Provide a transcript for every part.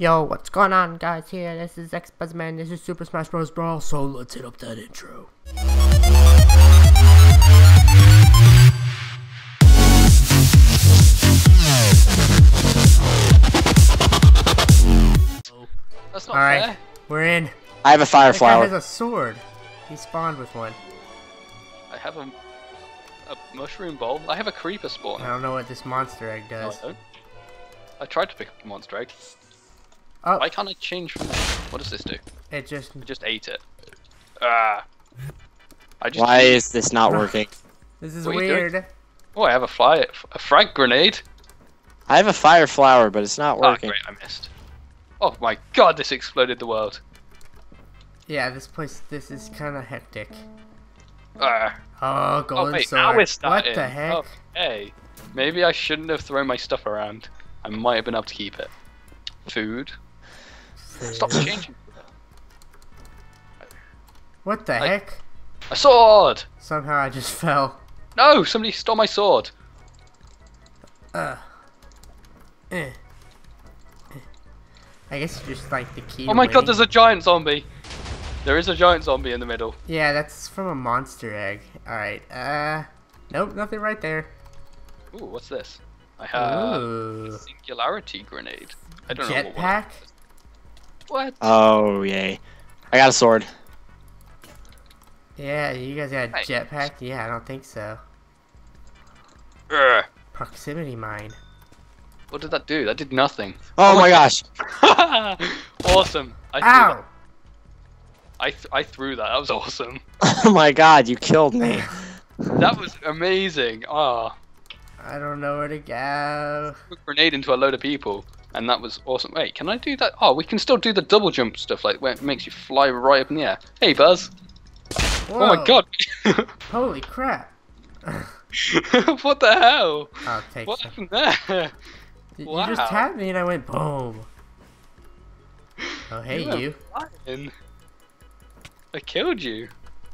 Yo, what's going on, guys? Here, this is X-Buzzman. This is Super Smash Bros. Brawl. So let's hit up that intro. That's not fair. All right, we're in. I have a fire flower. He has a sword. He spawned with one. I have a mushroom bowl. I have a creeper spawn. I don't know what this monster egg does. No, I don't. I tried to pick up the monster egg. Oh. Why can't I change from that? What does this do? I just ate it. Why is this not working? This is weird. Oh, I have a frag grenade. I have a fire flower, but it's not working. Oh, great, I missed. Oh my god, this exploded the world. Yeah, this is kind of hectic. Oh, golden sword. Now we're starting. What the heck? Oh, hey, maybe I shouldn't have thrown my stuff around. I might have been able to keep it. Food. Stop changing. What the heck? A sword! Somehow I just fell. No! Somebody stole my sword! I guess you just like the key. Oh my god, there's a giant zombie! There is a giant zombie in the middle. Yeah, that's from a monster egg. Alright, nope, nothing right there. Ooh, what's this? I have a singularity grenade. I don't know what. What? Oh, yay. I got a sword. Yeah, you guys got a jetpack? Yeah, I don't think so. Proximity mine. What did that do? That did nothing. Oh my gosh. Awesome. Ow! I threw that. That was awesome. Oh my god, you killed me. That was amazing. Ah. Oh. I don't know where to go. I threw a grenade into a load of people, and that was awesome. Wait, can I do that? Oh, we can still do the double jump stuff, like where it makes you fly right up in the air. Hey, Buzz. Whoa. Oh my god. Holy crap. What the hell? I'll take what happened there? Wow. You just tapped me and I went boom. Oh, hey, you. I killed you.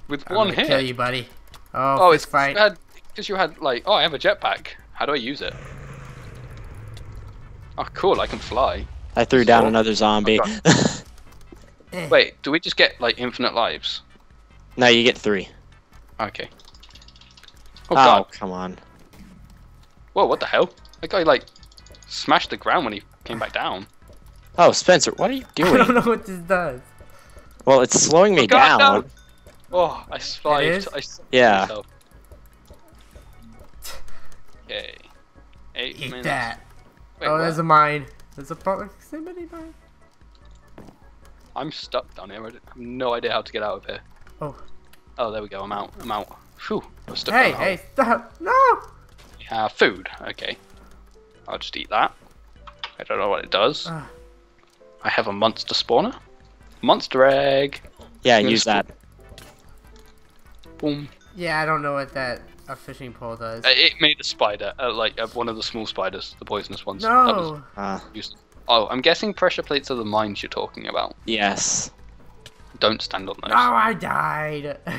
With one hit. I kill you, buddy. Oh, it's fine. Because you had like, oh, I have a jetpack. How do I use it? Oh, cool, I can fly. I threw down another zombie. Oh, wait, do we just get like infinite lives? No, you get 3. Okay. Oh god, come on. Whoa, what the hell? That guy like smashed the ground when he came back down. Oh, Spencer, what are you doing? I don't know what this does. Well, it's slowing me down. No. Oh, I slid. Yeah. Myself. Okay. 8 Eat minutes. That. Wait, there's a mine. There's a proximity mine. I'm stuck down here. I have no idea how to get out of here. Oh. Oh, there we go. I'm out. I'm out. Phew. I'm stuck down here. Hey, stop. No! Food. Okay. I'll just eat that. I don't know what it does. I have a monster spawner. Monster egg. Yeah, use that. Boom. Yeah, I don't know what that... A fishing pole does. It made a spider, like one of the small spiders, the poisonous ones. No. Oh, I'm guessing pressure plates are the mines you're talking about. Yes. Don't stand on those. Oh, I died. All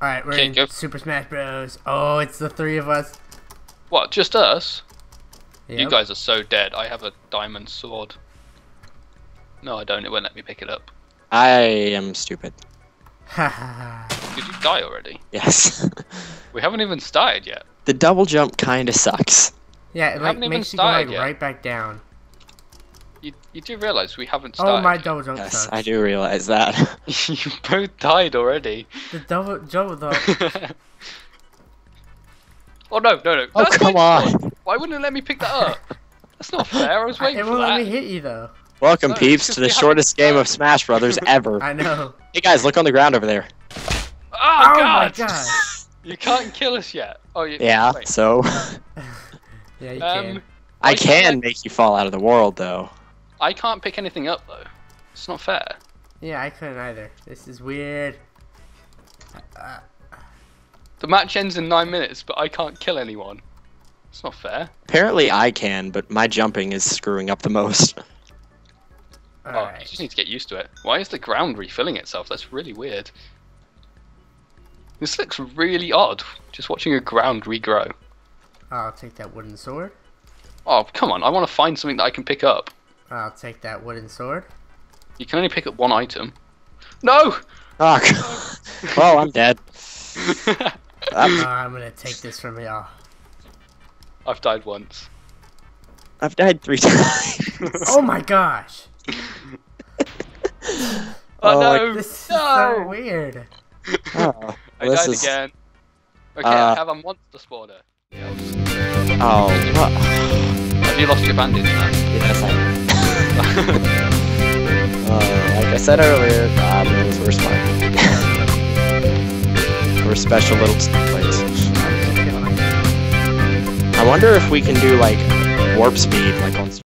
right, we're in Super Smash Bros. Oh, it's the 3 of us. What? Just us? Yep. You guys are so dead. I have a diamond sword. No, I don't. It won't let me pick it up. I am stupid. Did you die already? Yes. We haven't even started yet. The double jump kind of sucks. Yeah, it like makes you go like right back down. You do realize we haven't started. Oh, my double jump sucks. I do realize that. You both died already. The double jump though. Oh no! Oh, come on! Why wouldn't it let me pick that up? That's not fair. I was waiting for that. It won't let me hit you though. Welcome, peeps, to the shortest game of Smash Brothers ever. I know. Hey guys, look on the ground over there. Oh god! My god! You can't kill us yet. Oh, yeah. Wait. So. Yeah, you can. I can make you fall out of the world, though. I can't pick anything up, though. It's not fair. Yeah, I couldn't either. This is weird. The match ends in 9 minutes, but I can't kill anyone. It's not fair. Apparently, I can, but my jumping is screwing up the most. All right. You just need to get used to it. Why is the ground refilling itself? That's really weird. This looks really odd, just watching a ground regrow. I'll take that wooden sword. Oh, come on, I want to find something that I can pick up. I'll take that wooden sword. You can only pick up one item. No! Oh, God. Well, I'm dead. I'm gonna take this from y'all. I've died once. I've died 3 times. Oh my gosh! Oh no! This is so weird. Oh, I died again. Okay, I have a monster spawner. Oh. Have you lost your bandage now? Yes, I have. Like I said earlier, we're smart. We're special little snowflakes. I wonder if we can do like warp speed, like on.